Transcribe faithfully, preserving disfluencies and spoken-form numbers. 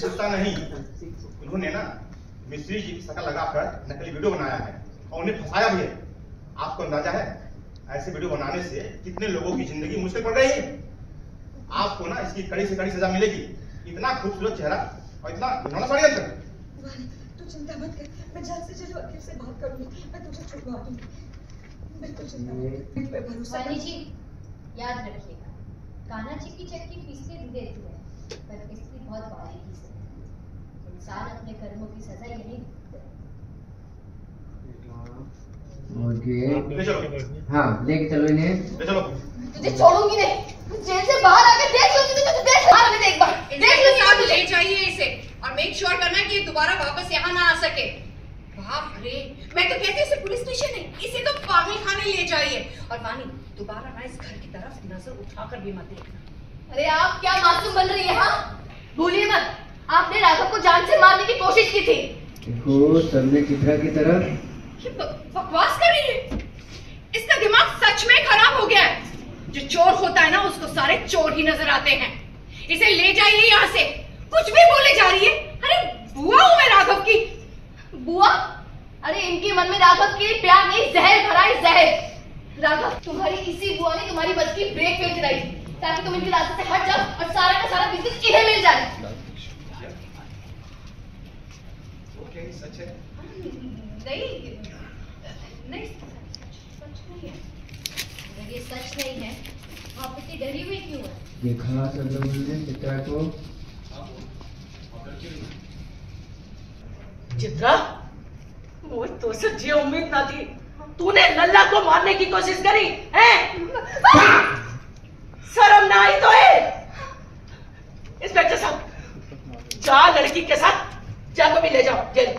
सत्ता नहीं, उन्होंने ना मिस्त्री जी की शक्ल लगाकर नकली वीडियो बनाया है और उन्हें फंसाया भी है। आपको अंदाजा है ऐसे वीडियो बनाने से कितने लोगों की जिंदगी मुश्किल पड़ रही है। आपको ना इसकी कड़ी से कड़ी सजा मिलेगी। इतना खूबसूरत चेहरा और इतना घिनौना षड्यंत्र। तू चिंता मत कर, मैं जल्द से जल्द वकील से बात करूंगी, मैं तुझे छुड़वा दूंगी। बिल्कुल चिंता मत कर, भरोसा कीजिए। याद रखिएगा, कान्हा जी की चक्की पीसने भी देती है पर किसकी बहुत बड़ी है। इंसान अपने कर्मों की सजा यही भुगतता है। ओके हां लेके चलो इन्हें, ले चलो। तुझे छोडूंगी नहीं, जेल से बाहर आकर देख लो, तुझे तो देख बाहर आकर एक बार देख लो। साथ ले चाहिए इसे और मेक श्योर करना कि ये दोबारा वापस यहां ना आ सके। बाप रे, मैं तो कहती हूं इसे पुलिस स्टेशन नहीं, इसे तो पागलखाने ले जाइए। और वानी, दोबारा ना इस घर की तरफ नजर उठाकर भी मत देखना। अरे आप क्या मासूम बन रही है। हां भूलिए मत, आपने राघव को जान से मारने की कोशिश की थी। देखो सबने चित्रा की तरफ बकवास कर रही है। इसका दिमाग सच में खराब हो गया है। जो चोर होता है ना उसको सारे चोर ही नजर आते हैं। इसे ले जाइए यहाँ से। कुछ भी बोले जा रही है। अरे बुआ हूँ मैं राघव की। बुआ? अरे इनके मन में राघव के प्यार नहीं, जहर भरा है जहर। राघव, तुम्हारी इसी बुआ ने तुम्हारी बस की ब्रेक फेंक रही ताकि तुम इनके रास्ते से हट जाओ और सारा का सारा बिजनेस इन्हें मिल जाए। सच है? नहीं नहीं सच नहीं है। अगर ये सच नहीं है तो आप इतनी डरी हुई क्यों है? देखा सब लोगों ने चित्रा को। चित्रा, वो तो सच्ची उम्मीद ना थी। तूने लल्ला को मारने की कोशिश करी है। शर्म ना आई तो है। इंस्पेक्टर साहब, जा लड़की के साथ जा, कभी ले जाओ जेल।